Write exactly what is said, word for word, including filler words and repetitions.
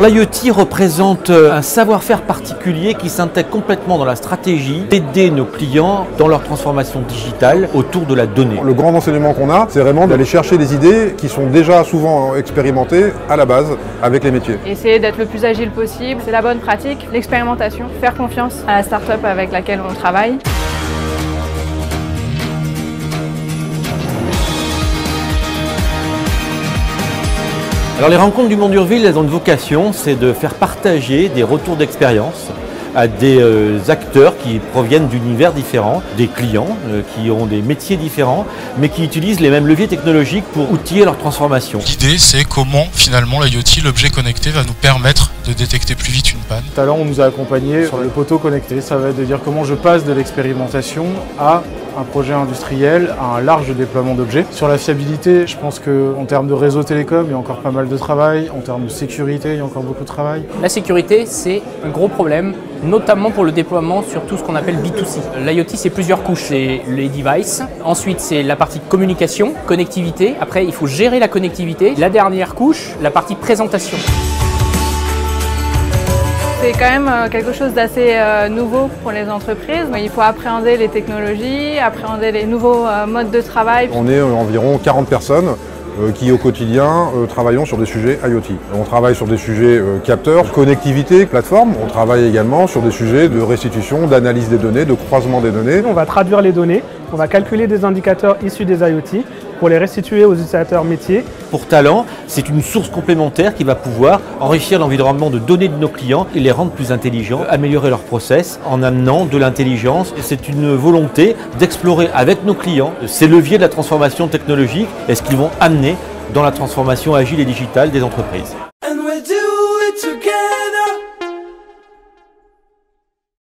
l'IoT représente un savoir-faire particulier qui s'intègre complètement dans la stratégie d'aider nos clients dans leur transformation digitale autour de la donnée. Le grand enseignement qu'on a, c'est vraiment d'aller chercher des idées qui sont déjà souvent expérimentées à la base avec les métiers. Essayer d'être le plus agile possible, c'est la bonne pratique, l'expérimentation, faire confiance à la start-up avec laquelle on travaille. Alors les rencontres du Dumont d'Urville, elles ont une vocation, c'est de faire partager des retours d'expérience à des acteurs qui proviennent d'univers différents, des clients qui ont des métiers différents, mais qui utilisent les mêmes leviers technologiques pour outiller leur transformation. L'idée, c'est comment finalement l'IoT, l'objet connecté, va nous permettre de détecter plus vite une panne. Talan, on nous a accompagnés sur le poteau connecté. Ça va être de dire comment je passe de l'expérimentation à un projet industriel, à un large déploiement d'objets. Sur la fiabilité, je pense qu'en termes de réseau télécom, il y a encore pas mal de travail. En termes de sécurité, il y a encore beaucoup de travail. La sécurité, c'est un gros problème, notamment pour le déploiement sur tout ce qu'on appelle B deux C. L'IoT, c'est plusieurs couches. C'est les devices, ensuite c'est la partie communication, connectivité. Après, il faut gérer la connectivité. La dernière couche, la partie présentation. C'est quand même quelque chose d'assez nouveau pour les entreprises. Il faut appréhender les technologies, appréhender les nouveaux modes de travail. On est environ quarante personnes qui au quotidien travaillons sur des sujets IoT. On travaille sur des sujets capteurs, connectivité, plateforme. On travaille également sur des sujets de restitution, d'analyse des données, de croisement des données. On va traduire les données, on va calculer des indicateurs issus des IoT pour les restituer aux utilisateurs métiers. Pour Talent, c'est une source complémentaire qui va pouvoir enrichir l'environnement de données de nos clients et les rendre plus intelligents, améliorer leurs process en amenant de l'intelligence. C'est une volonté d'explorer avec nos clients ces leviers de la transformation technologique et ce qu'ils vont amener dans la transformation agile et digitale des entreprises.